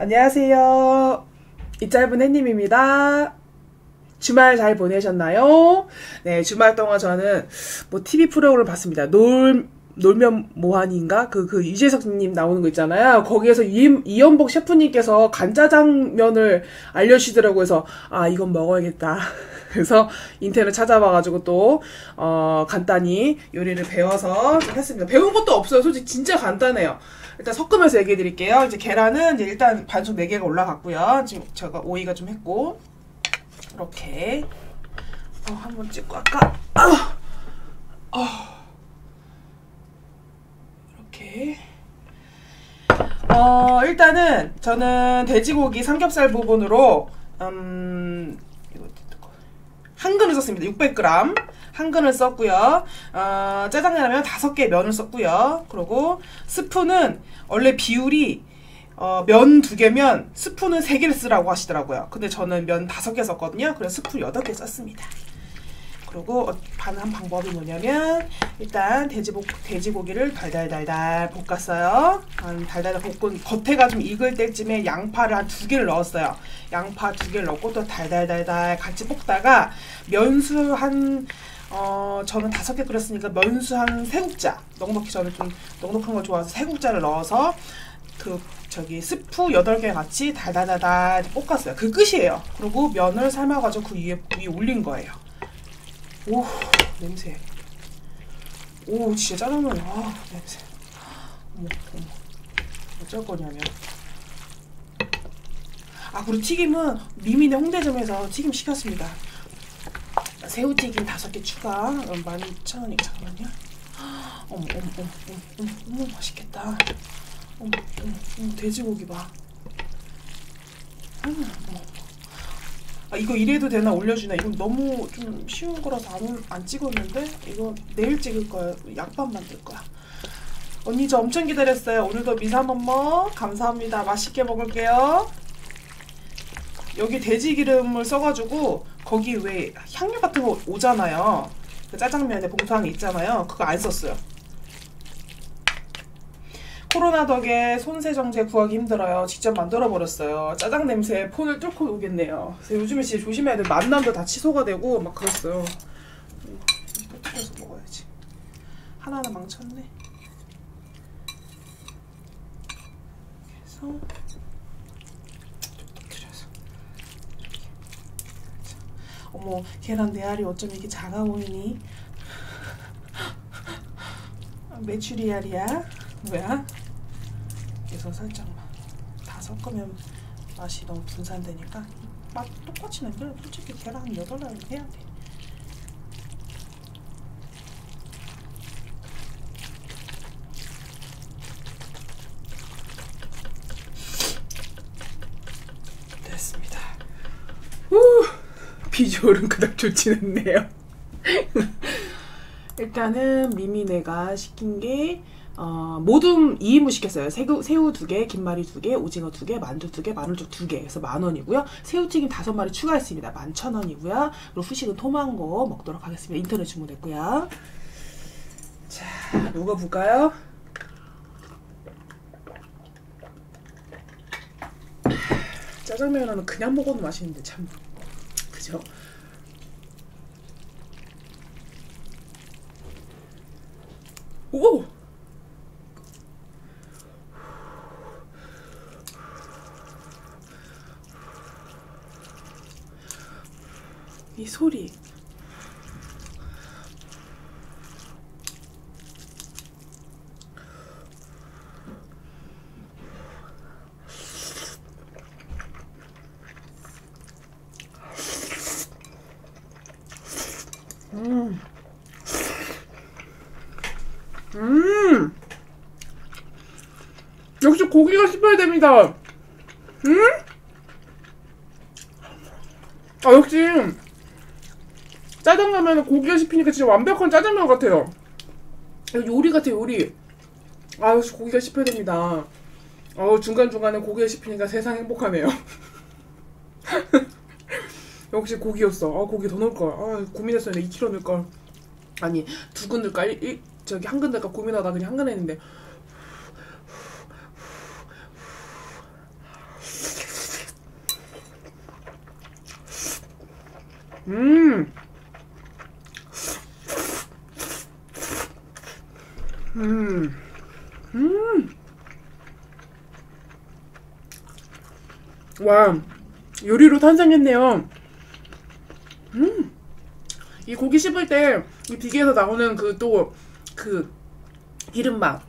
안녕하세요. 이 짧은 햇님입니다. 주말 잘 보내셨나요? 네, 주말 동안 저는 TV 프로그램을 봤습니다. 놀면 뭐하니인가? 그 유재석님 나오는 거 있잖아요. 거기에서 이연복 셰프님께서 간짜장면을 알려주시더라고 해서 아, 이건 먹어야겠다. 그래서 인터넷 찾아봐가지고 또 간단히 요리를 배워서 했습니다. 배운 것도 없어요. 솔직히 진짜 간단해요. 일단 섞으면서 얘기해 드릴게요. 이제 계란은 이제 일단 반숙 4개가 올라갔고요. 지금 제가 오이가 좀 했고 이렇게 한번 찍고 아까 이렇게 일단은 저는 돼지고기 삼겹살 부분으로 한 근을 썼습니다. 600g 한 근을 썼고요. 짜장라면 5개 면을 썼고요. 그리고 스푼은 원래 비율이 면 2개면 스푼은 3개를 쓰라고 하시더라고요. 근데 저는 면 5개 썼거든요. 그래서 스푼 8개 썼습니다. 그리고 한 방법이 뭐냐면 일단 돼지고기를 달달달달 볶았어요. 달달달 볶은 겉에가 좀 익을 때쯤에 양파를 한 2개를 넣었어요. 양파 2개를 넣고 또 달달달달 같이 볶다가 면수 한 저는 5개 끓였으니까 면수 한 3국자 넉넉히 저는 좀 넉넉한 걸 좋아해서 3국자를 넣어서 스프 8개 같이 달달달달 볶았어요. 그 끝이에요. 그리고 면을 삶아가지고 그 위에 올린 거예요. 오, 냄새. 오, 진짜 짜장면. 아, 냄새. 어머. 어쩔 거냐면. 아, 그리고 튀김은 미미네 홍대점에서 튀김 시켰습니다. 새우튀김 5개 추가. 12,000원이니까 잠깐만요. 어머, 맛있겠다. 돼지고기 봐. 아, 이거 이래도 되나 올려주나? 이건 너무 좀 쉬운 거라서 안 찍었는데 이거 내일 찍을 거야. 약밥 만들 거야. 언니 저 엄청 기다렸어요. 오늘도 미사먼머 감사합니다. 맛있게 먹을게요. 여기 돼지 기름을 써가지고 거기 왜 향유 같은 거 오잖아요. 그 짜장면에 봉투항이 있잖아요. 그거 안 썼어요. 코로나 덕에 손세정제 구하기 힘들어요. 직접 만들어버렸어요. 짜장 냄새에 폰을 뚫고 오겠네요. 그래서 요즘에 진짜 조심해야 돼. 만남도 다 취소가 되고 막 그랬어요. 이거 튀겨서 먹어야지. 하나하나 망쳤네. 그래서 터뜨려서 이렇게. 어머, 계란 네 알이 어쩜 이렇게 작아 보이니? 메추리알이야? 뭐야? 그래서 살짝만 다 섞으면 맛이 너무 분산되니까 맛 똑같이 나는데 솔직히 계란 8알은 해야 돼. 됐습니다. 우! 비주얼은 그닥 좋지는 않네요. 일단은 미미네가 시킨 게 모둠 2인분 시켰어요. 새우 2개, 김말이 2개, 오징어 2개, 만두 2개, 마늘죽 2개. 그래서 10,000원이고요. 새우튀김 5마리 추가했습니다. 11,000원이고요. 그리고 후식은 토망고 먹도록 하겠습니다. 인터넷 주문했고요. 자, 먹어볼까요? 짜장면은 그냥 먹어도 맛있는데 참, 그죠? 오! 이 소리. 역시 고기가 씹혀야 됩니다. 아, 역시 짜장라면은 고기가 씹히니까 진짜 완벽한 짜장면 같아요. 요리 같아, 요리. 아, 역시 고기가 씹혀야 됩니다. 중간중간에 고기가 씹히니까 세상 행복하네요. 역시 고기였어. 고기 더 넣을걸. 고민했어요. 2kg 넣을걸. 아니, 2근 넣을까? 한 근 넣을까? 고민하다 그냥 한 근 했는데. 와, 요리로 탄생했네요. 이 고기 씹을 때 이 비계에서 나오는 그 또 그 기름 맛.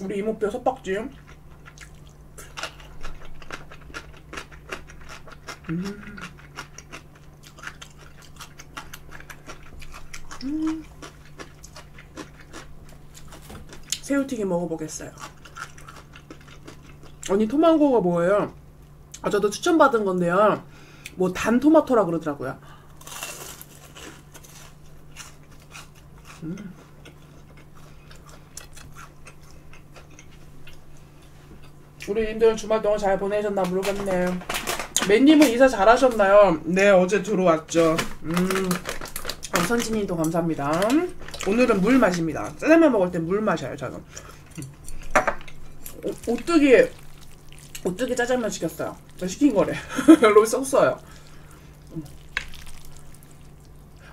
우리 이모뼈 솥박지. 새우튀김 먹어보겠어요. 언니 토마호가 뭐예요? 저도 추천받은 건데요. 뭐 단 토마토라 그러더라고요. 우리님들 주말 동안 잘 보내셨나 모르겠네요. 맨님은 이사 잘 하셨나요? 네, 어제 들어왔죠. 선진이도 감사합니다. 오늘은 물 마십니다. 짜장면 먹을 때 물 마셔요, 저는. 오뚜기 짜장면 시켰어요. 저 시킨 거래. 별로 썼어요.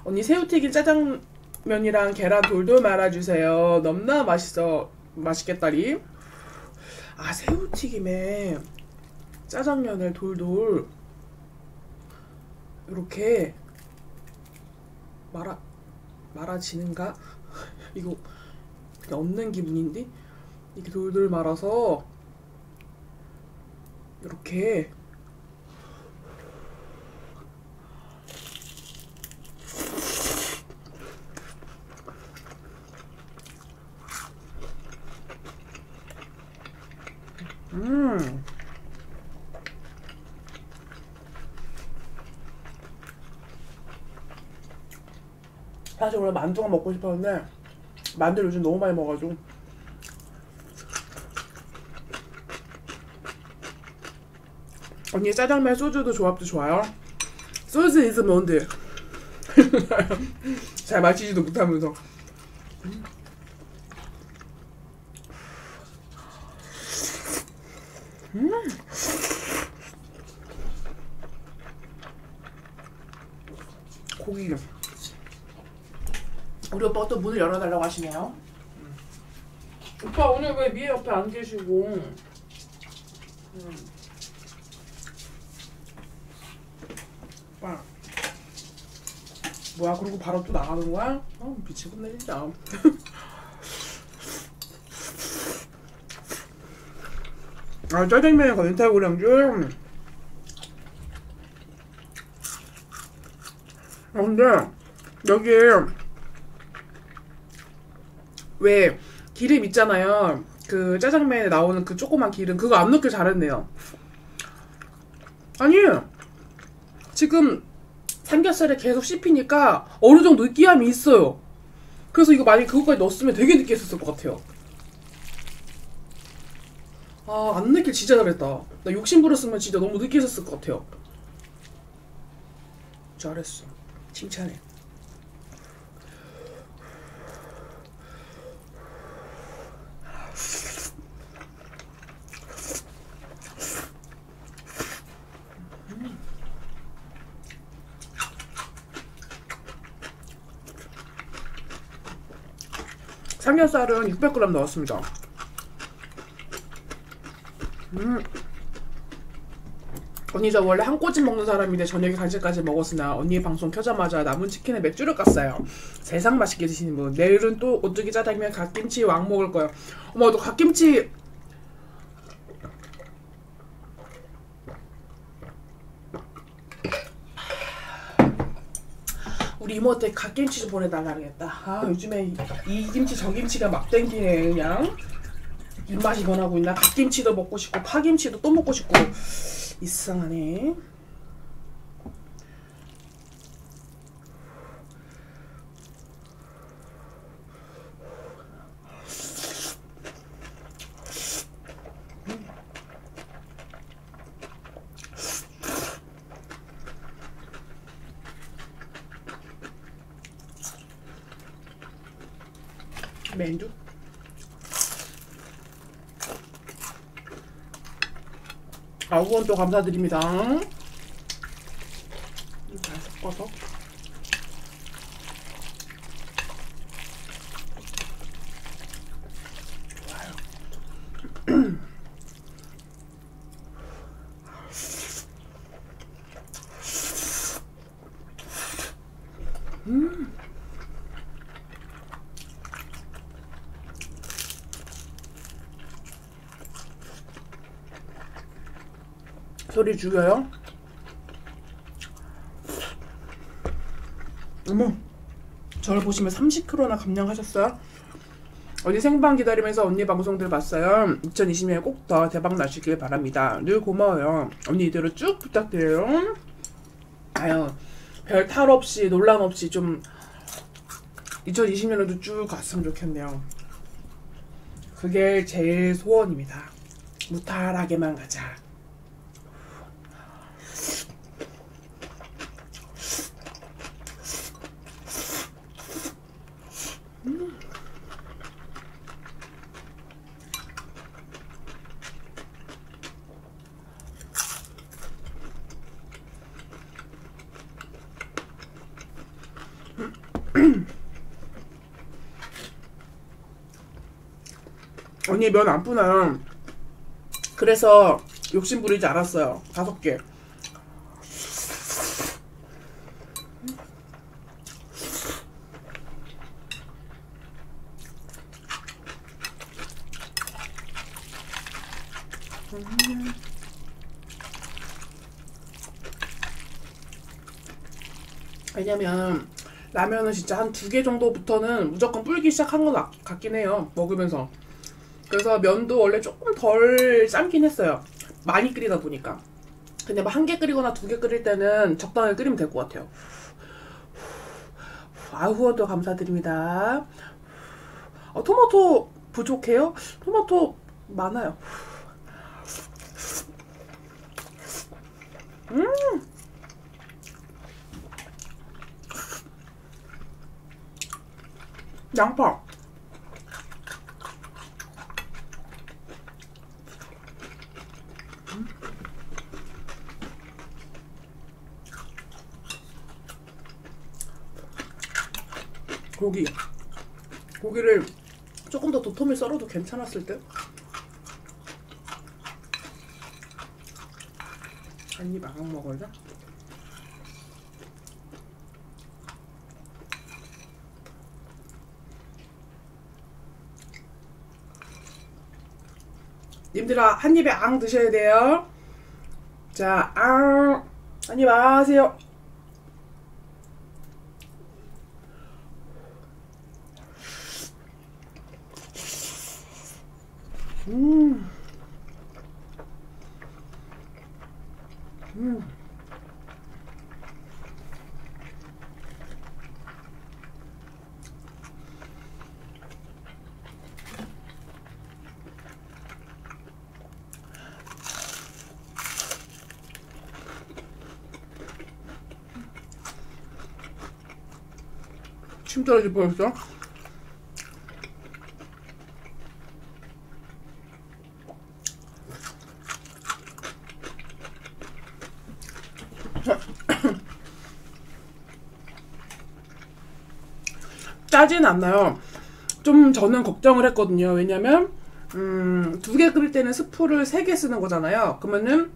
언니 새우튀김 짜장면이랑 계란 돌돌 말아주세요. 넘나 맛있어. 맛있겠다리. 아, 새우튀김에 짜장면을 돌돌 이렇게 말아지는가? 이거 그냥 없는 기분인데? 이렇게 돌돌 말아서 이렇게 사실 원래 만두가 먹고 싶었는데 만두를 요즘 너무 많이 먹어가지고 언니 짜장면 소주도 조합도 좋아요. 소주 is 뭔데? 잘 마시지도 못하면서 고기 우리 오빠가 또 문을 열어달라고 하시네요. 오빠 오늘 왜 미애 옆에 안 계시고? 오빠 뭐야, 그리고 바로 또 나가는 거야? 미치겠네 진짜. 아, 짜장면에 거의 인타고랑 좀. 근데 여기 왜 기름 있잖아요. 그 짜장면에 나오는 그 조그만 기름 그거 안 넣길 잘했네요. 아니 지금 삼겹살에 계속 씹히니까 어느 정도 느끼함이 있어요. 그래서 이거 만약에 그것까지 넣었으면 되게 느끼했을 것 같아요. 아, 안 느낄 진짜 잘했다. 나 욕심 부렸으면 진짜 너무 느끼했을 것 같아요. 잘했어. 칭찬해. 삼겹살은 600g 넣었습니다. 언니 저 원래 한 꼬집 먹는 사람인데 저녁에 간식까지 먹었으나 언니 방송 켜자마자 남은 치킨에 맥주를 깠어요. 세상 맛있게 드시는 분. 내일은 또 오뚜기 짜장면 갓김치 왕 먹을 거예요. 어머, 너 갓김치 우리 이모한테 갓김치 좀 보내달라야겠다. 아, 요즘에 이 김치 저 김치가 막 땡기네. 그냥 입맛이 변하고 있나? 갓김치도 먹고 싶고 파김치도 또 먹고 싶고 이상하네. 9원 또 감사드립니다. 잘 섞어서. 소리 죽여요? 어머, 저를 보시면 30kg나 감량하셨어요? 언니 생방 기다리면서 언니 방송들 봤어요. 2020년에 꼭 더 대박 나시길 바랍니다. 늘 고마워요. 언니 이대로 쭉 부탁드려요. 아유, 별 탈 없이 논란 없이 좀 2020년에도 쭉 갔으면 좋겠네요. 그게 제일 소원입니다. 무탈하게만 가자. 언니 면 안 푸나요? 그래서 욕심 부리지 않았어요. 5개. 왜냐면 라면은 진짜 한 2개 정도부터는 무조건 불기 시작한 것 같긴 해요. 먹으면서. 그래서 면도 원래 조금 덜 삶긴 했어요. 많이 끓이다 보니까. 근데 막 1개 끓이거나 2개 끓일 때는 적당히 끓이면 될 것 같아요. 아, 후원도 감사드립니다. 토마토 부족해요? 토마토 많아요. 양파. 고기를 조금 더 도톰히 썰어도 괜찮았을 듯? 한 입 안 먹을래? 님들아, 한 입에 앙 드셔야 돼요. 자, 앙! 한 입 앙 하세요. 침 떨어질 뻔했어. 짜진 않나요? 좀 저는 걱정을 했거든요. 왜냐면 2개 끓일 때는 스프를 3개 쓰는 거잖아요. 그러면은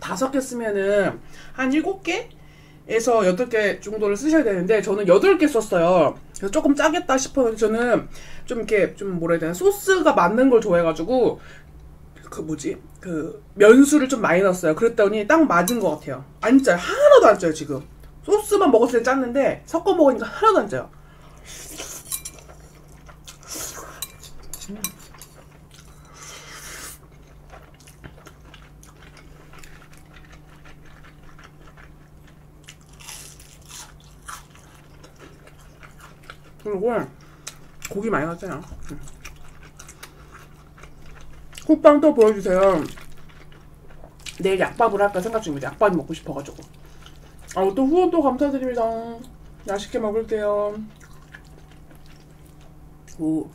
5개 쓰면은 한 7개? 에서 8개 정도를 쓰셔야 되는데 저는 8개 썼어요. 그래서 조금 짜겠다 싶었는데 저는 좀 이렇게 좀 뭐라 해야 되나, 소스가 맞는 걸 좋아해가지고 그 면수를 좀 많이 넣었어요. 그랬더니 딱 맞은 것 같아요. 안 짜요. 하나도 안 짜요. 지금 소스만 먹었을 때 짰는데 섞어 먹으니까 하나도 안 짜요. 그리고 고기 많이 넣었잖아요. 국빵 또 보여주세요. 내일 약밥을 할까 생각 중입니다. 약밥이 먹고 싶어가지고. 아, 또 후원 또 감사드립니다. 맛있게 먹을게요. 오.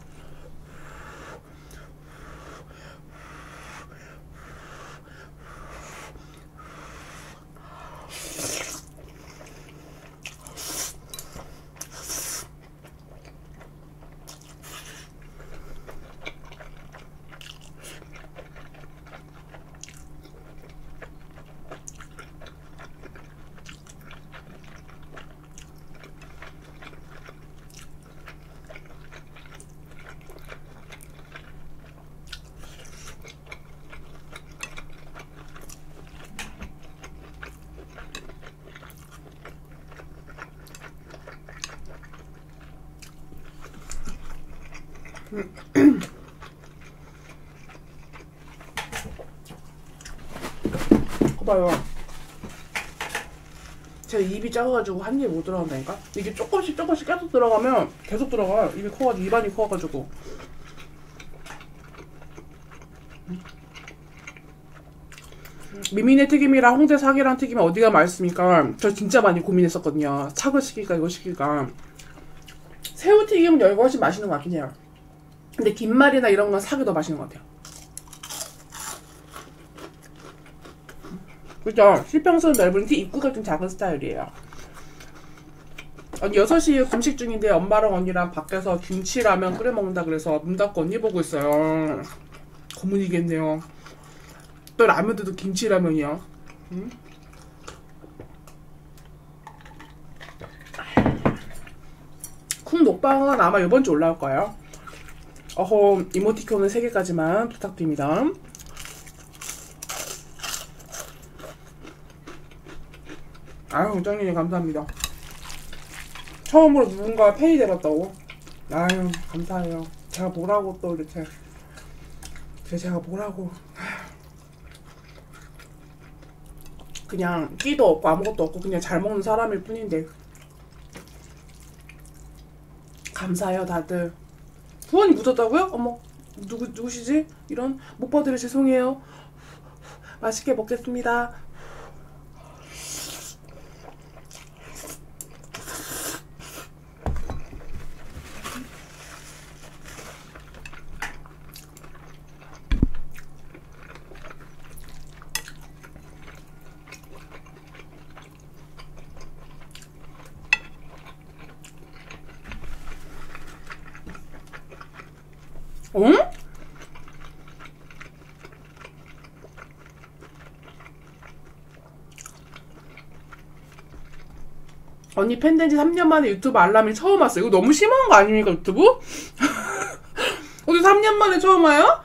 봐요. 제 입이 작아가지고 한 입에 못 들어간다니까? 이게 조금씩 계속 들어가면 계속 들어가. 입이 커가지고, 입안이 커가지고. 미미네 튀김이랑 홍대 사기랑 튀김이 어디가 맛있습니까? 저 진짜 많이 고민했었거든요. 사과 시킬까 이거 시킬까. 새우 튀김은 여기가 훨씬 맛있는 것 같긴 해요. 근데 김말이나 이런 건 사기 더 맛있는 것 같아요. 그죠? 실평선 넓은데 입구가 좀 작은 스타일이에요. 6시에 금식 중인데 엄마랑 언니랑 밖에서 김치라면 끓여 먹는다 그래서 눈 닫고 언니 보고 있어요. 고문이겠네요. 또 라면도 김치라면이야. 응? 쿵 녹방은 아마 이번 주 올라올 거예요. 어허, 이모티콘은 3개까지만 부탁드립니다. 아유, 우정님 감사합니다. 처음으로 누군가 팬이 되었다고. 아유, 감사해요. 제가 뭐라고 또 이렇게. 제가 뭐라고. 그냥 끼도 없고 아무것도 없고 그냥 잘 먹는 사람일 뿐인데. 감사해요, 다들. 후원이 묻었다고요? 어머, 누구시지? 이런, 못 봐드려 죄송해요. 맛있게 먹겠습니다. 응? 언니 팬된 지 3년 만에 유튜브 알람이 처음 왔어요. 이거 너무 심한 거 아닙니까, 유튜브? 어디 3년 만에 처음 와요?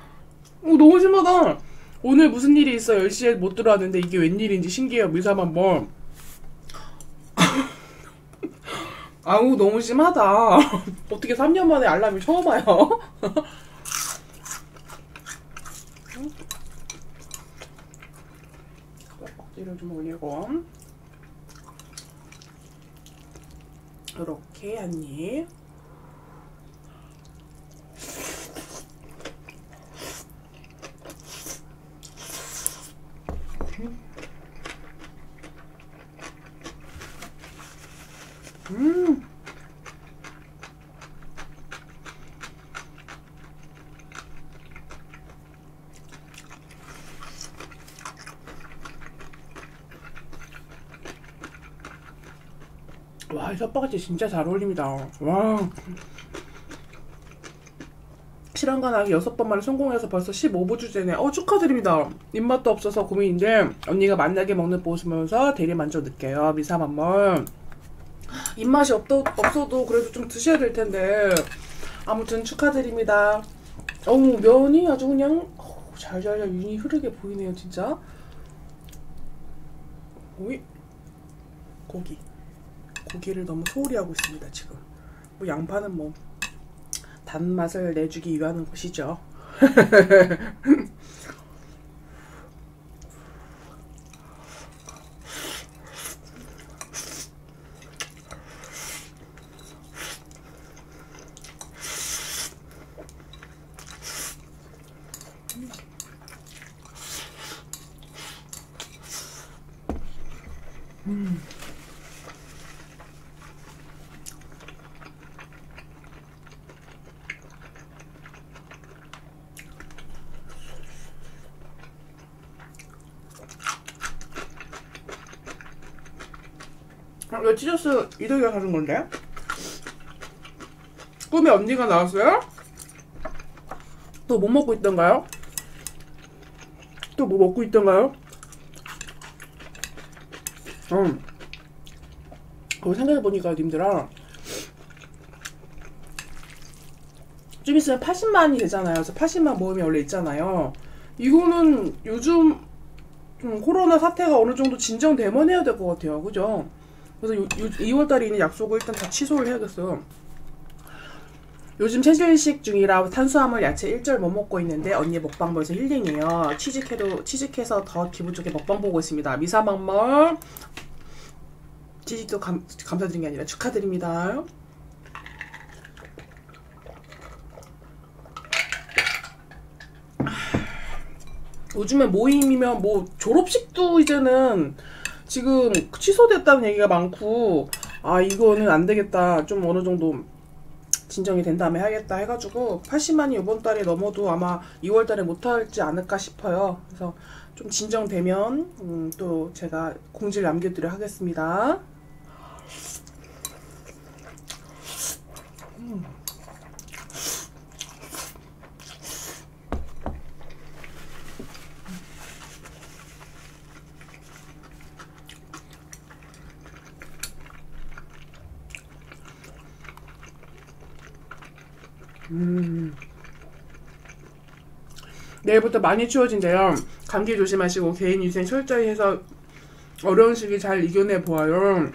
너무 심하다. 오늘 무슨 일이 있어 10시에 못 들어왔는데 이게 웬일인지 신기해요. 미사만 뭐. 아우, 너무 심하다. 어떻게 3년 만에 알람이 처음 와요? 떡볶이를 좀 올리고 이렇게 한 입. 와, 이 솥바가지 진짜 잘 어울립니다. 와. 실험관하기 6번만에 성공해서 벌써 15부주째네. 축하드립니다. 입맛도 없어서 고민인데 언니가 맛나게 먹는 보시면서 대리만족 느껴요. 미사만멀. 입맛이 없어도 그래도 좀 드셔야 될 텐데. 아무튼 축하드립니다. 어우, 면이 아주 그냥 잘잘잘 윤이 흐르게 보이네요, 진짜. 오이. 고기를 너무 소홀히 하고 있습니다, 지금. 양파는 단맛을 내주기 위한 것이죠. 왜 치저스 이덕이가 사준 건데? 꿈에 언니가 나왔어요? 또 뭐 먹고 있던가요? 또 뭐 먹고 있던가요? 그거 생각해보니까 님들아 좀 있으면 80만이 되잖아요. 그래서 80만 모음이 원래 있잖아요. 이거는 요즘 좀 코로나 사태가 어느 정도 진정되면 해야 될 것 같아요, 그죠? 그래서 2월달에 있는 약속을 일단 다 취소를 해야겠어요. 요즘 체질식 중이라 탄수화물 야채 일절 못 먹고 있는데 언니 먹방 보면서 힐링이에요. 취직해서 더 기분 좋게 먹방 보고 있습니다. 미사망멀 취직도 감사드린 게 아니라 축하드립니다. 요즘에 모임이면 뭐 졸업식도 이제는 지금 취소됐다는 얘기가 많고, 아 이거는 안되겠다 좀 어느정도 진정이 된 다음에 해야겠다 해가지고 80만이 이번 달에 넘어도 아마 2월 달에 못하지 않을까 싶어요. 그래서 좀 진정되면 또 제가 공지를 남겨드려 하겠습니다. 내일부터 많이 추워진대요. 감기 조심하시고 개인 위생 철저히 해서 어려운 시기 잘 이겨내 보아요.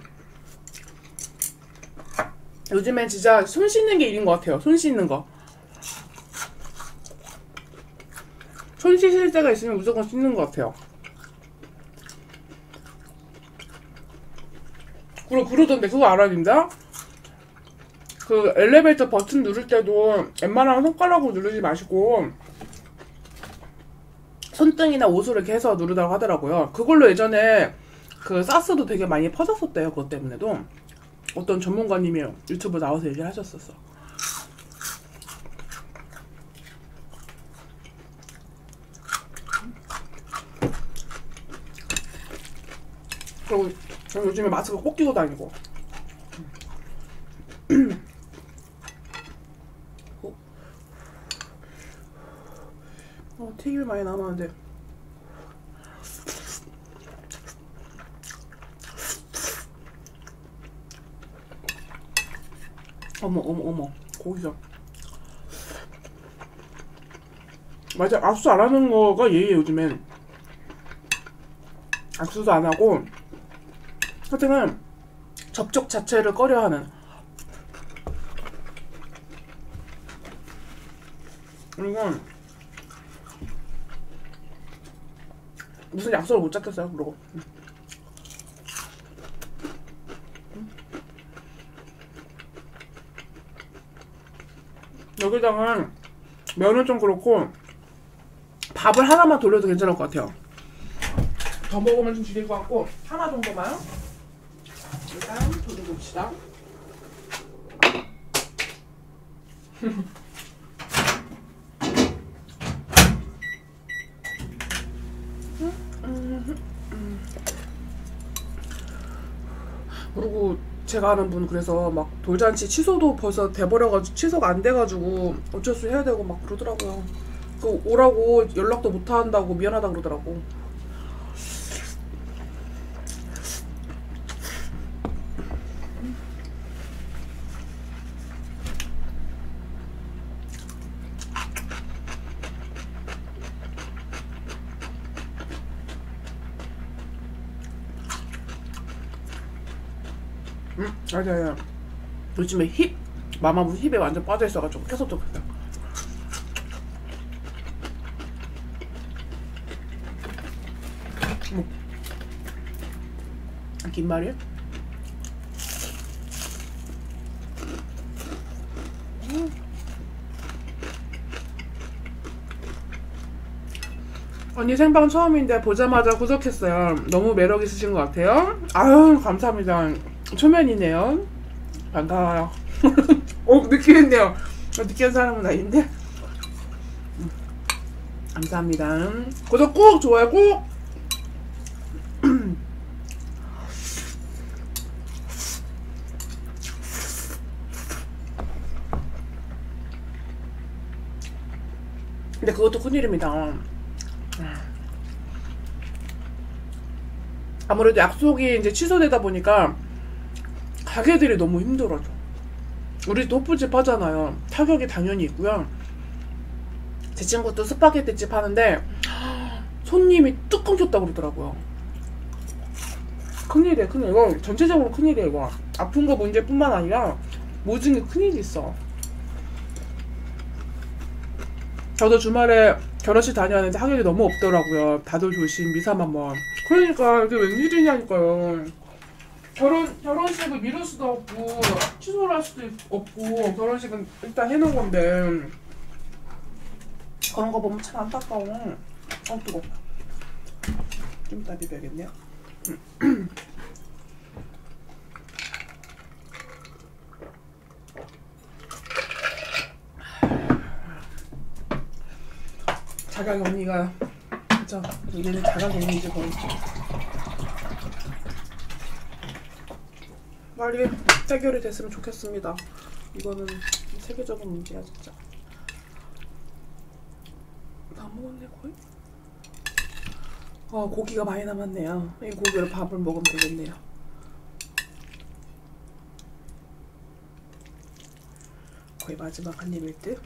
요즘엔 진짜 손 씻는 게 일인 것 같아요. 손 씻는 거. 손 씻을 때가 있으면 무조건 씻는 것 같아요. 그러던데 그거 알아야 된다? 그 엘리베이터 버튼 누를 때도 웬만하면 손가락으로 누르지 마시고 손등이나 옷으로 이렇게 해서 누르라고 하더라고요. 그걸로 예전에 그 사스도 되게 많이 퍼졌었대요. 그것 때문에도 어떤 전문가님이 유튜브 나와서 얘기를 하셨었어. 그리고 저는 요즘에 마스크 꼭 끼고 다니고 튀김이 많이 남았는데 어머 고기가 맞아. 악수 안 하는 거가 예의예요. 요즘엔 악수도 안 하고 하여튼 접촉 자체를 꺼려하는, 이건 무슨 약속을 못 잡겠어요. 그러고 여기다가 면은 좀 그렇고 밥을 하나만 돌려도 괜찮을 것 같아요. 더 먹으면 좀 질릴 것 같고 하나 정도만 일단 돌려봅시다. 그리고 제가 아는 분 그래서 막 돌잔치 취소도 벌써 돼버려가지고 취소가 안 돼가지고 어쩔 수 해야 되고 막 그러더라고요. 그 오라고 연락도 못 한다고 미안하다 그러더라고. 맞아요. 요즘에 힙! 마마무 힙에 완전 빠져있어가지고 계속 좋겠다. 긴 말이에요? 언니 생방 처음인데 보자마자 구독했어요. 너무 매력 있으신 것 같아요. 아유 감사합니다. 초면이네요. 반가워요. 느끼겠네요. 느끼는 사람은 아닌데. 감사합니다. 구독 꼭, 좋아요 꼭. 근데 그것도 큰일입니다. 아무래도 약속이 이제 취소되다 보니까 가게들이 너무 힘들어져. 우리도 호프집 하잖아요. 타격이 당연히 있고요. 제 친구도 스파게티집 하는데 손님이 뚝 끊겼다고 그러더라고요. 큰일이야 큰일. 이거 전체적으로 큰일이야. 이거 아픈 거 문제뿐만 아니라 모든 게 큰일이 있어. 저도 주말에 결혼식 다녀왔는데 하객이 너무 없더라고요. 다들 조심, 미사만 뭐. 그러니까 이게 웬일이냐니까요. 결혼식을 미룰 수도 없고 취소를 할 수도 없고, 결혼식은 일단 해놓은 건데 그런 거 보면 참 안타까워. 뜨거워. 좀 이따 비벼야겠네요. 자가격 언니가 진짜 얘는 자가격 언니지 거의. 빨리 해결이 됐으면 좋겠습니다. 이거는 세계적인 문제야 진짜. 다 먹었네 거의? 아, 고기가 많이 남았네요. 이 고기로 밥을 먹으면 되겠네요. 거의 마지막 한 입일 듯.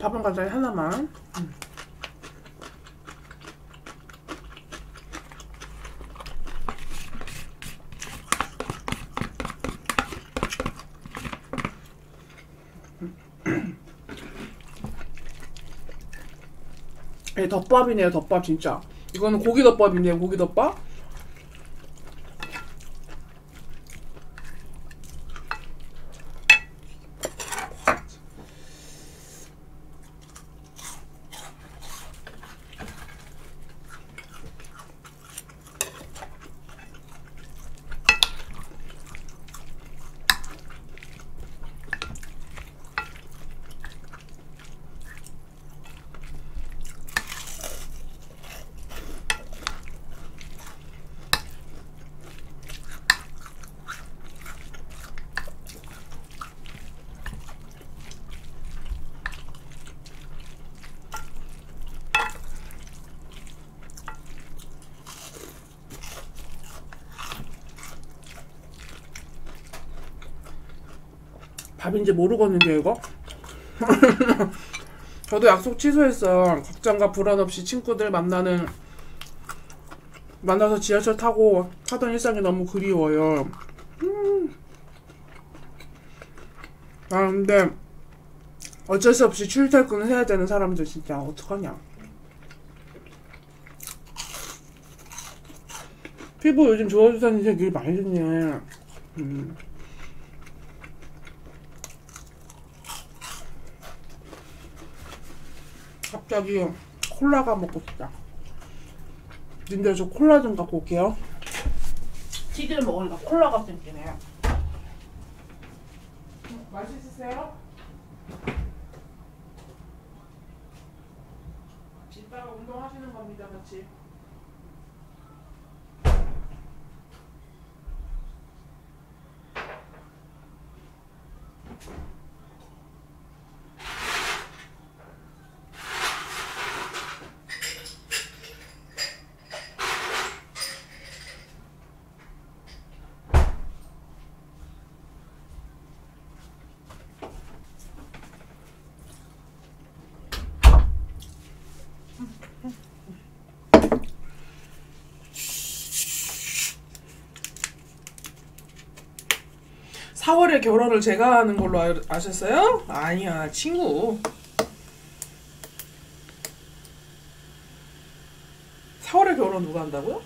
밥은 과자에 하나만. 예, 덮밥이네요, 덮밥 진짜. 이거는 고기 덮밥이네요, 고기 덮밥. 밥인지 모르겠는데 이거? 저도 약속 취소했어요. 걱정과 불안 없이 친구들 만나서 지하철 타고 하던 일상이 너무 그리워요. 아 근데 어쩔 수 없이 출퇴근을 해야 되는 사람들 진짜 어떡하냐. 피부 요즘 좋아지다니 되게 많이 좋네. 갑자기 콜라가 먹고 싶다. 님들 저 콜라 좀 갖고 올게요. 치즈를 먹으니까 콜라가 땡기네요. 맛있으세요? 이따가 운동하시는 겁니다, 같이. 결혼을 제가 하는 걸로 아셨어요? 아니야, 친구. 4월에 결혼 누가 한다고요?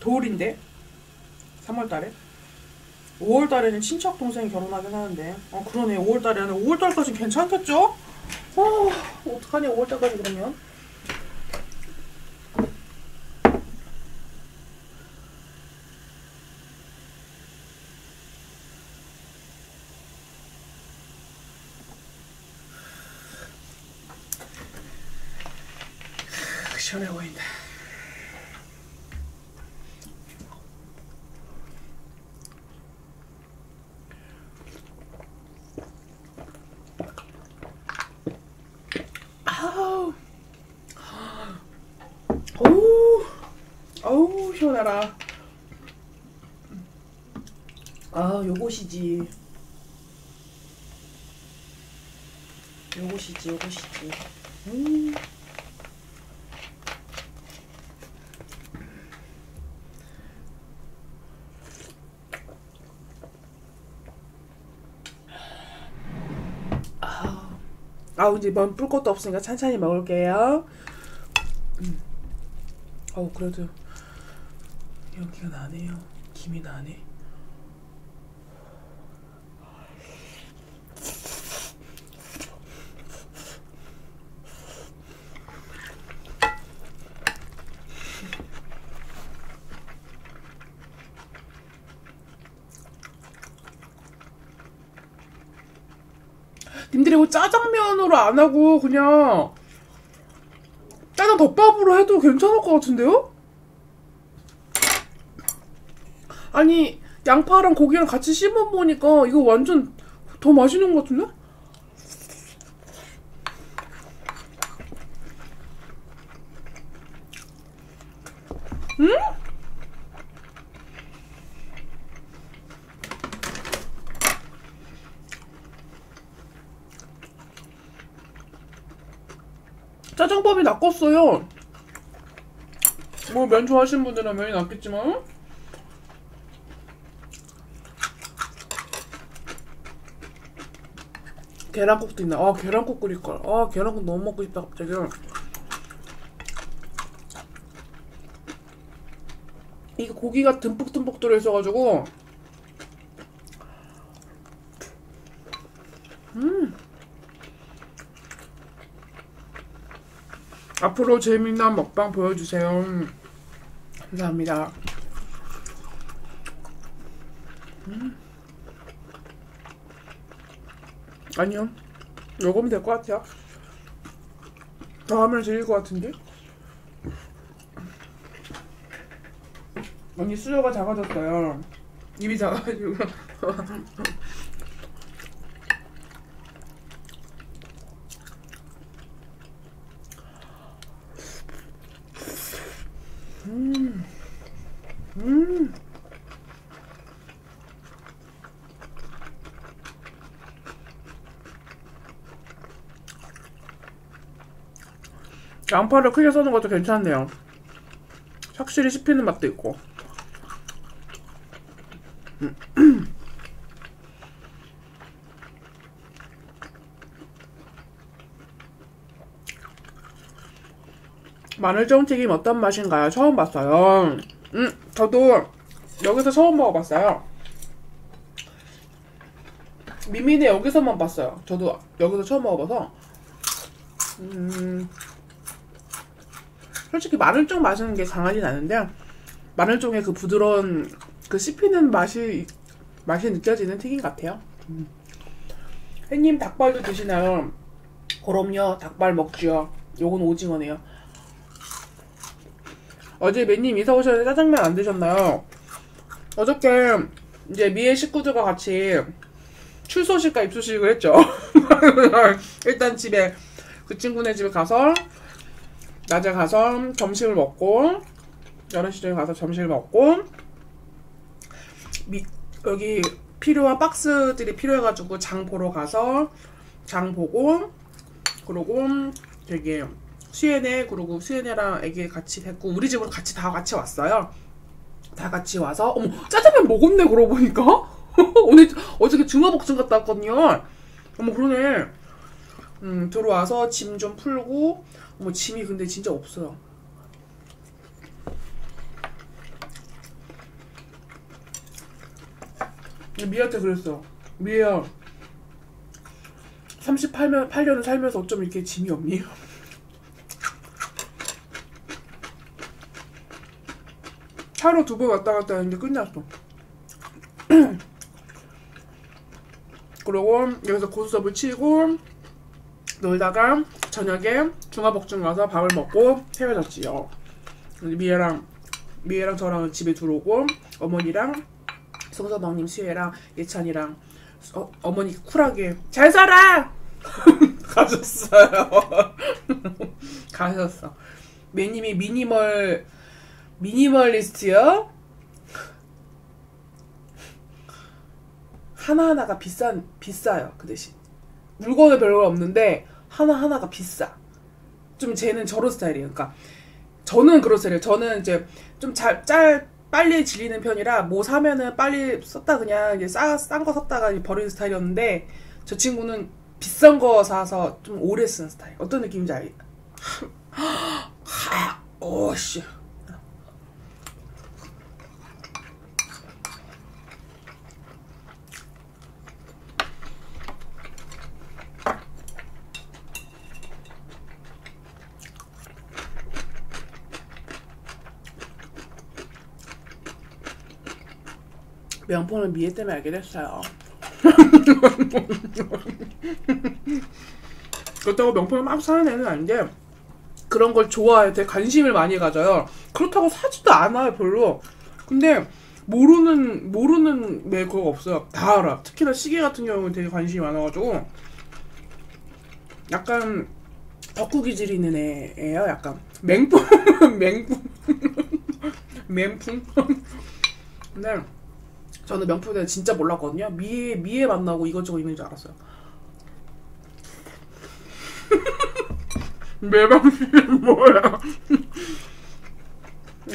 돌인데? 3월달에? 5월달에는 친척 동생이 결혼하긴 하는데. 어 그러네, 5월달에는. 5월달까지 괜찮겠죠? 어 어떡하냐 5월달까지 그러면. 시원해 보인다. 아우, 오, 어우 시원하라. 아, 요것이지. 요것이지, 요것이지. 아우, 이제 면 불 것도 없으니까 찬찬히 먹을게요. 어우, 그래도 연기가 나네요. 김이 나네. 님들이 뭐 짜장면으로 안 하고 그냥 짜장 덮밥으로 해도 괜찮을 것 같은데요? 아니, 양파랑 고기랑 같이 씹어 보니까 이거 완전 더 맛있는 것 같은데? 음? 짜장밥이 낚았어요. 뭐 면 좋아하시는 분들은 면이 낫겠지만, 계란국도 있나? 아, 계란국 끓일걸. 아, 계란국 너무 먹고 싶다 갑자기. 이게 고기가 듬뿍듬뿍 들어있어가지고 앞으로 재미난 먹방 보여주세요. 감사합니다. 아니요, 요거면 될 것 같아요. 더 하면 질릴 것 같은데? 언니 수저가 작아졌어요. 입이 작아가지고. 양파를 크게 써는 것도 괜찮네요. 확실히 씹히는 맛도 있고. 마늘종튀김 어떤 맛인가요? 처음 봤어요. 저도 여기서 처음 먹어봤어요. 미미네 여기서만 봤어요. 저도 여기서 처음 먹어봐서. 솔직히 마늘종 맛은 게 강하진 않은데, 마늘종의 그 부드러운 그 씹히는 맛이 느껴지는 튀김 같아요. 햇님 닭발도 드시나요? 그럼요, 닭발 먹지요. 요건 오징어네요. 어제 매님 이사 오셨는데 짜장면 안 드셨나요? 어저께 이제 미애 식구들과 같이 출소식과 입소식을 했죠. 일단 집에, 그 친구네 집에 가서 낮에 가서 점심을 먹고, 11시쯤에 가서 점심을 먹고, 여기 필요한 박스들이 필요해가지고 장 보러 가서 장 보고, 그러고 되게 수연애, 그러고 수연애랑 애기 같이 됐고, 우리 집으로 같이 다 같이 왔어요. 다 같이 와서, 어머, 짜장면 먹었네 그러고 보니까. 오늘 어저께 중화복증 갔다 왔거든요. 어머, 그러네. 들어와서 짐 좀 풀고, 뭐 짐이 근데 진짜 없어요. 미애한테 그랬어. 미애야, 38년을 살면서 어쩜 이렇게 짐이 없니? 차로 2번 왔다 갔다 했는데 끝났어. 그리고 여기서 고수섭을 치고 놀다가 저녁에 중화복중 가서 밥을 먹고 헤어졌지요. 미애랑 저랑 집에 들어오고 어머니랑 송서방님, 수혜랑 예찬이랑 어머니 쿨하게 잘 살아! 가셨어요. 가셨어. 매님이 미니멀리스트요? 하나하나가 비싸요. 그 대신 물건은 별로 없는데 하나하나가 비싸. 좀 쟤는 저런 스타일이에요. 그러니까 저는 그런 스타일이에요. 저는 이제 좀 빨리 질리는 편이라 뭐 사면은 빨리 썼다 그냥 이제 싼 거 샀다가 버리는 스타일이었는데, 저 친구는 비싼 거 사서 좀 오래 쓰는 스타일. 어떤 느낌인지 알겠... 오씨. 명품을 미애 때문에 알게 됐어요. 그렇다고 명품을 막 사는 애는 아닌데 그런 걸 좋아해요. 되게 관심을 많이 가져요. 그렇다고 사지도 않아요, 별로. 근데 모르는 매거가 없어요. 다 알아. 특히나 시계 같은 경우는 되게 관심이 많아가지고 약간 덕후 기질이 있는 애예요. 약간 맹품. 근데 저는 명품에 대해 진짜 몰랐거든요. 미애 만나고 이것저것 있는 줄 알았어요. 매방식이 뭐야?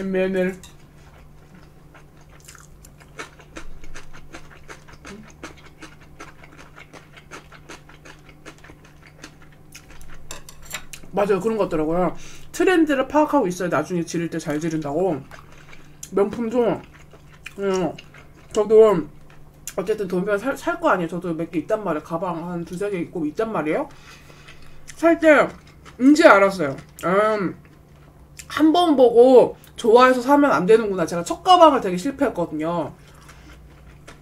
매넬. 맞아요, 그런 거 같더라고요. 트렌드를 파악하고 있어야 나중에 지를 때 잘 지른다고. 명품도 저도 어쨌든 돈면 살 거 아니에요. 저도 몇 개 있단 말이에요. 가방 한 2, 3개 있고 있단 말이에요. 살 때 이제 알았어요. 한 번 보고 좋아해서 사면 안 되는구나. 제가 첫 가방을 되게 실패했거든요.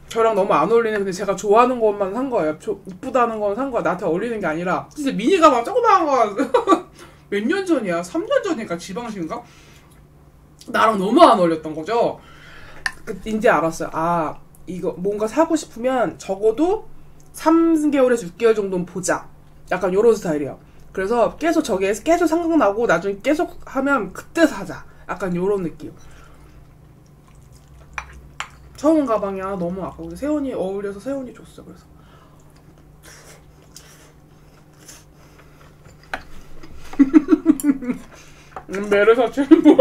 저랑 너무 안 어울리는, 근데 제가 좋아하는 것만 산 거예요. 이쁘다는 건 산 거야. 나한테 어울리는 게 아니라. 진짜 미니 가방 조그마한 거 몇 년 전이야? 3년 전이니까 지방식인가? 나랑 너무 안 어울렸던 거죠. 이제 알았어요. 아, 이거 뭔가 사고 싶으면 적어도 3개월에서 6개월 정도는 보자. 약간 요런 스타일이에요. 그래서 계속 저게 계속 생각나고 나중에 계속 하면 그때 사자. 약간 요런 느낌. 처음 가방이 하나 너무 아까운데 세훈이 어울려서 세훈이 줬어. 그래서 메르사 친구.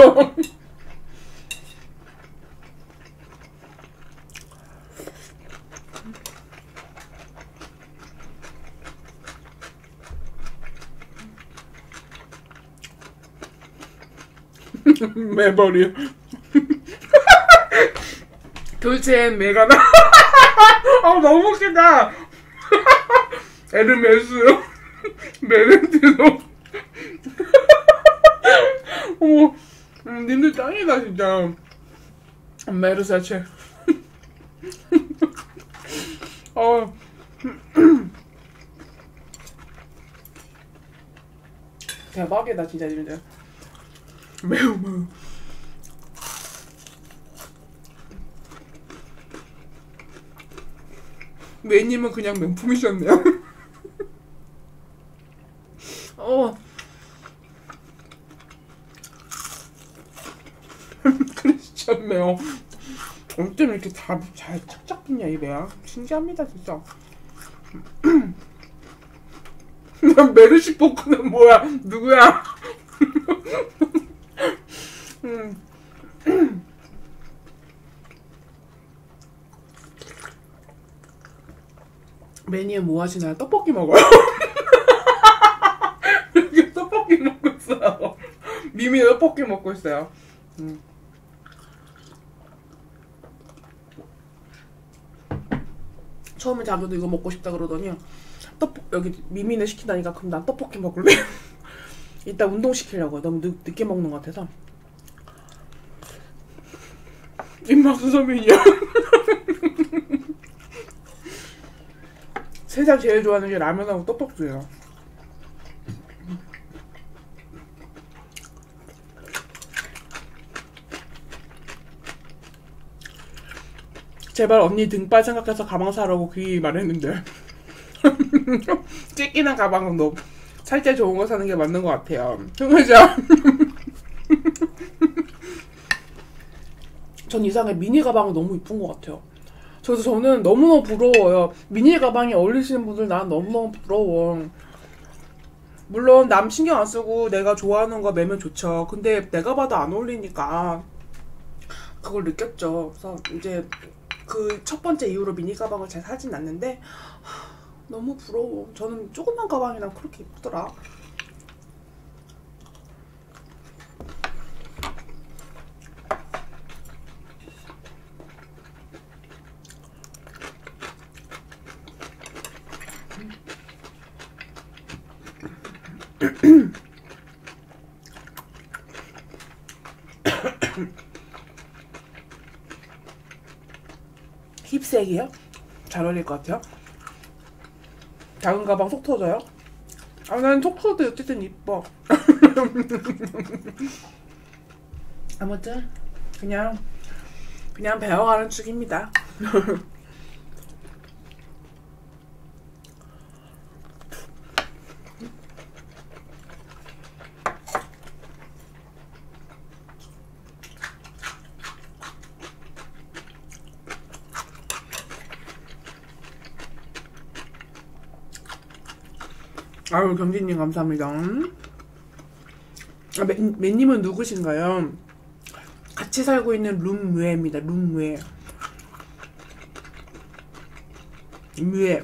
매버리 돌체엔 메가나. 아, 너무 웃긴다. 에르메스 메렌티노. 어머, 님들 짱이다 진짜. 메르사체. 대박이다 진짜. 진짜 매우. 매님은 그냥 명품이셨네요. 크리스찬 매워. 어쩜 이렇게 다 잘 착착 붙냐 이 매야. 신기합니다 진짜. 난 메르시 포크는 뭐야? 누구야? 매니에 뭐 하시나요? 떡볶이 먹어요. 이렇게 떡볶이 먹고 있어요. 미미네 떡볶이 먹고 있어요. 처음에 자기도 이거 먹고 싶다 그러더니 여기 미미네 시킨다니까 그럼 난 떡볶이 먹을래. 이따 운동시키려고요. 너무 늦게 먹는 것 같아서. 입맛은 서민이야. 세상 제일 좋아하는 게 라면하고 떡볶이예요. 제발 언니 등빨 생각해서 가방 사라고 귀 말했는데 찢기는 가방은 너 살 때 좋은 거 사는 게 맞는 것 같아요. 그죠? 전 이상해. 미니 가방이 너무 이쁜 것 같아요. 그래서 저는 너무너무 부러워요. 미니 가방이 어울리시는 분들 난 너무너무 부러워. 물론 남 신경 안 쓰고 내가 좋아하는 거 매면 좋죠. 근데 내가 봐도 안 어울리니까 그걸 느꼈죠. 그래서 이제 그 첫 번째 이후로 미니 가방을 잘 사진 않는데 너무 부러워. 저는 조그만 가방이랑 그렇게 이쁘더라. 힙색이요? 잘 어울릴 것 같아요. 작은 가방 속 터져요? 아, 난 속 터져도 어쨌든 이뻐. 아무튼 그냥 배워가는 중입니다. 아유, 경진님 감사합니다. 아, 맨님은 누구신가요? 같이 살고 있는 룸무에입니다. 룸무에. 무에.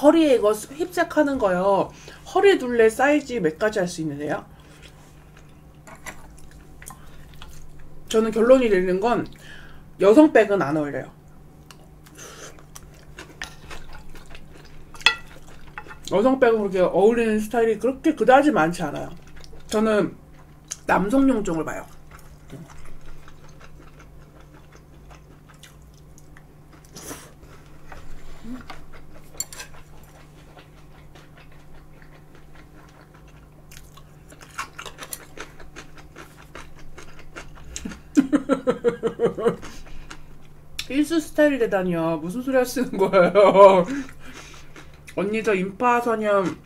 허리에 이거 힙색 하는 거요. 허리 둘레 사이즈 몇 가지 할 수 있는데요? 저는 결론이 내리는 건 여성백은 안 어울려요. 여성백은 그렇게 어울리는 스타일이 그렇게 그다지 많지 않아요. 저는 남성용 쪽을 봐요. 필수 스타일 되다니요. 무슨 소리 하시는 거예요? 언니 저 임파선염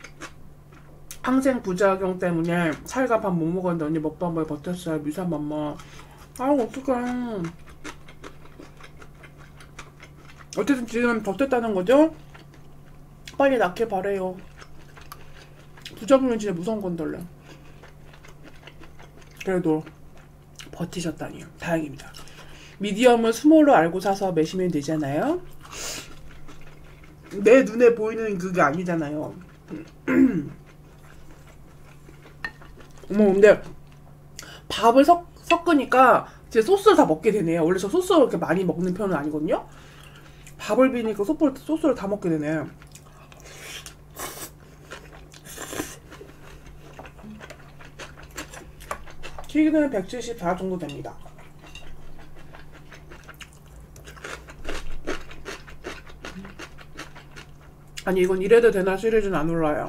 항생 부작용 때문에 살과 밥 못 먹었는데 언니 먹고 한 번 버텼어요. 미사맘마. 아 어떡해. 어쨌든 지금 버텼다는 거죠? 빨리 낫길 바래요. 부작용이 진짜 무서운 건데. 그래도 버티셨다니요. 다행입니다. 미디엄은 스몰로 알고 사서 매시면 되잖아요. 내 눈에 보이는 그게 아니잖아요. 어머 근데 밥을 섞으니까 제 소스를 다 먹게 되네요. 원래 저 소스를 그렇게 많이 먹는 편은 아니거든요. 밥을 비니까 소스를 다 먹게 되네. 키는 174 정도 됩니다. 아니 이건 이래도 되나 시리즈는 안 올라요.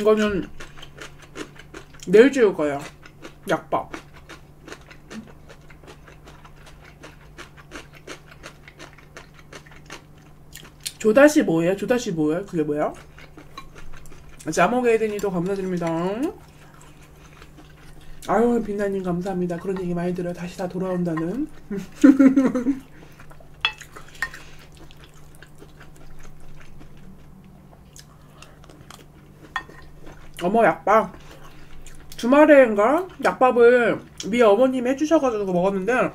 이거는 내일 지울 거예요. 약밥. 조다시 뭐예요? 조다시 뭐예요? 그게 뭐야? 자몽에이드님도 감사드립니다. 아유 빛나님 감사합니다. 그런 얘기 많이 들어요. 다시 다 돌아온다는. 어머 약밥 주말에인가 약밥을 미 어머님이 해주셔가지고 먹었는데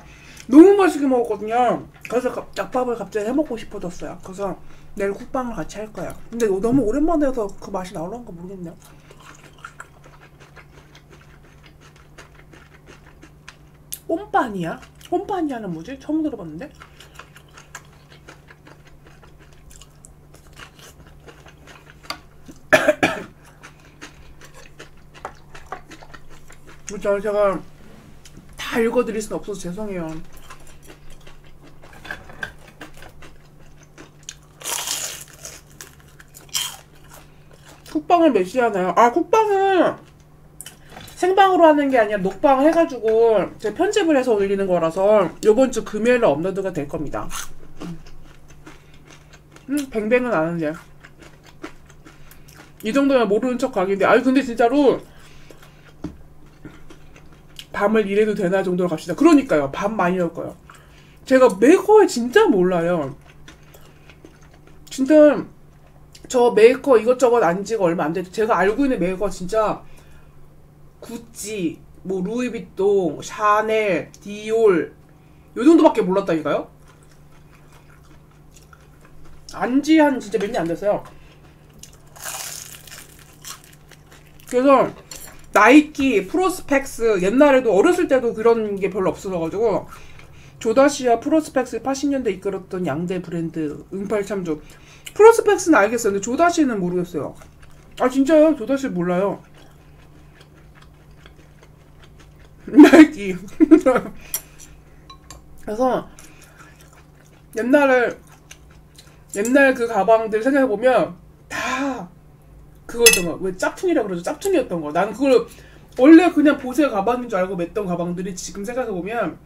너무 맛있게 먹었거든요. 그래서 약밥을 갑자기 해먹고 싶어졌어요. 그래서 내일 국방을 같이 할 거예요. 근데 너무 오랜만에 해서 그 맛이 나오려는가 모르겠네요. 꼼파니야? 꼼파니야는 뭐지? 처음 들어봤는데? 그렇죠. 제가 다 읽어드릴 수는 없어서 죄송해요. 국방을 몇 시 하나요? 아 국방은 생방으로 하는 게 아니라 녹방 해가지고 제가 편집을 해서 올리는 거라서 요번 주 금요일에 업로드가 될 겁니다. 뱅뱅은 아는데 이 정도면 모르는 척 각인데, 아니 근데 진짜로 밤을 일해도 되나 정도로 갑시다. 그러니까요, 밤 많이 올 거예요. 제가 메이커에 진짜 몰라요. 진짜 저 메이커 이것저것 안 지가 얼마 안 돼도 제가 알고 있는 메이커 진짜 구찌, 뭐 루이비통, 샤넬, 디올 요 정도밖에 몰랐다니까요. 안지 한 진짜 몇 년 안 됐어요. 그래서 나이키, 프로스펙스 옛날에도 어렸을 때도 그런 게 별로 없어가지고 조다시아, 프로스펙스 80년대 이끌었던 양대 브랜드 응팔참조. 프로스펙스는 알겠어요. 근데 조다시는 모르겠어요. 아 진짜요? 조다시 몰라요. 나이키. 그래서 옛날 그 가방들 생각해보면 다 그거였던 거야. 왜 짭퉁이라고 그러죠? 짭퉁이었던 거. 난 그걸 원래 그냥 보세 가방인 줄 알고 맸던 가방들이 지금 생각해보면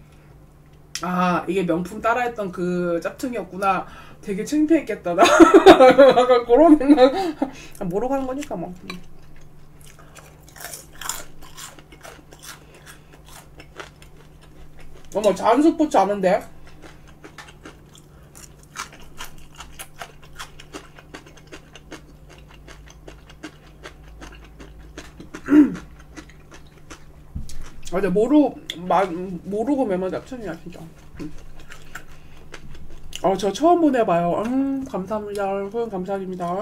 아 이게 명품 따라했던 그 짭퉁이었구나. 되게 창피했겠다 나. 약간 그런 생각. 모르고 가는 거니까 뭐. 어머 잔수포츠 아는데? 맞아, 모르고 매만 납천이야 진짜. 저 처음 보내봐요. 감사합니다. 후원 감사드립니다.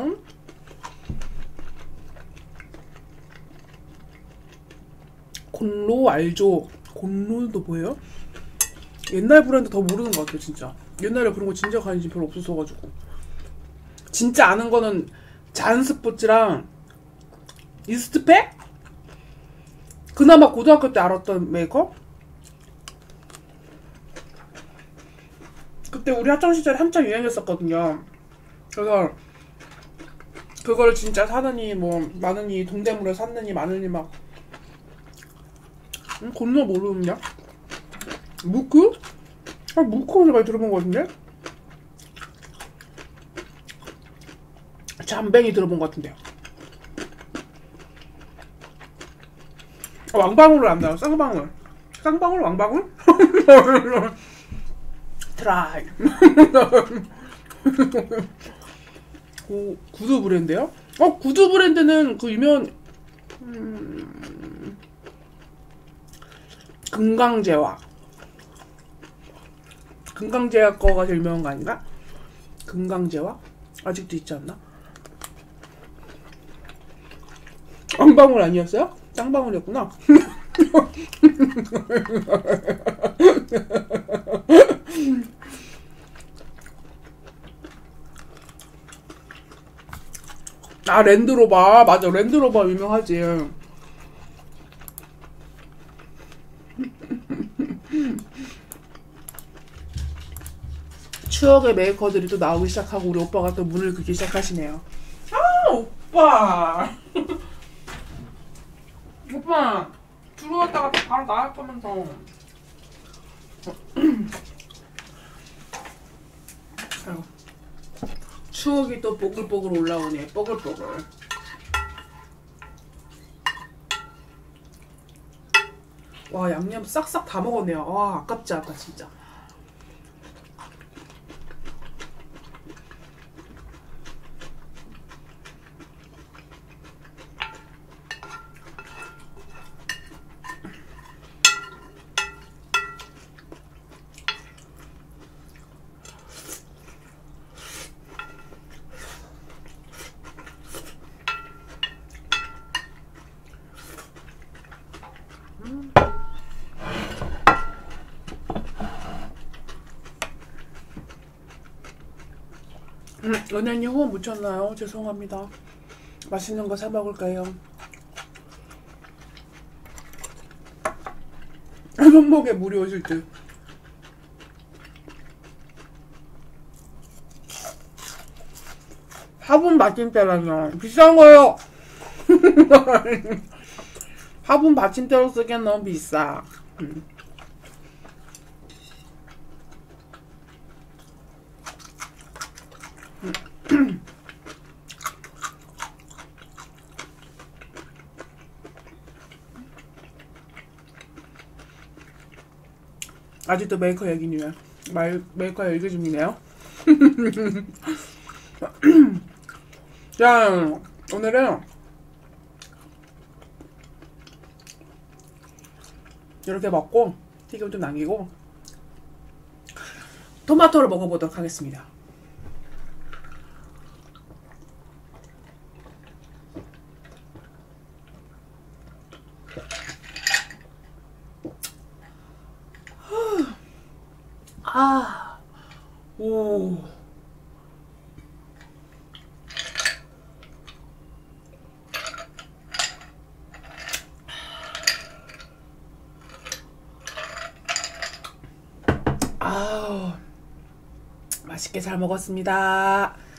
곤로 알죠? 곤로도 뭐예요? 옛날 브랜드 더 모르는 것 같아 진짜. 옛날에 그런 거 진짜 관심 별로 없었어가지고. 진짜 아는 거는 잔스포츠랑 이스트팩? 그나마 고등학교 때 알았던 메이크업? 그때 우리 학창시절에 한참 유행했었거든요. 그래서 그걸 진짜 사느니 뭐 마느니 동대문에 샀느니 마느니 막 건너 모르느냐? 무크? 아 무크 어제 많이 들어본 거 같은데? 잠뱅이 들어본 거 같은데. 왕방울을 안나요. 쌍방울. 쌍방울? 왕방울? 드라이. 구두 브랜드요? 구두 브랜드는 그 유명한 금강제화. 금강제화 거가 제일 유명한 거 아닌가? 금강제화? 아직도 있지 않나? 왕방울 아니었어요? 쌍방울이었구나. 아 랜드로바 맞아. 랜드로바 유명하지. 추억의 메이커들이 또 나오기 시작하고 우리 오빠가 또 문을 긋기 시작하시네요. 아 오빠. 오빠 들어왔다가 바로 나갈 거면서. 아이고. 추억이 또 뽀글뽀글 올라오네. 뽀글뽀글. 와 양념 싹싹 다 먹었네요. 와 아깝지 않다 진짜. 연예인님 후원 묻혔나요? 죄송합니다. 맛있는 거 사 먹을까요? 손목에 물이 오실 듯. 화분 맛있다라뇨. 비싼 거요. 화분 받침대로 쓰기엔 너무 비싸. 아직도 메이커 얘기 중이야. 메이커 얘기 중이네요. 자, 오늘은 이렇게 먹고 튀김 좀 남기고 토마토를 먹어보도록 하겠습니다. 맛있게 잘 먹었습니다.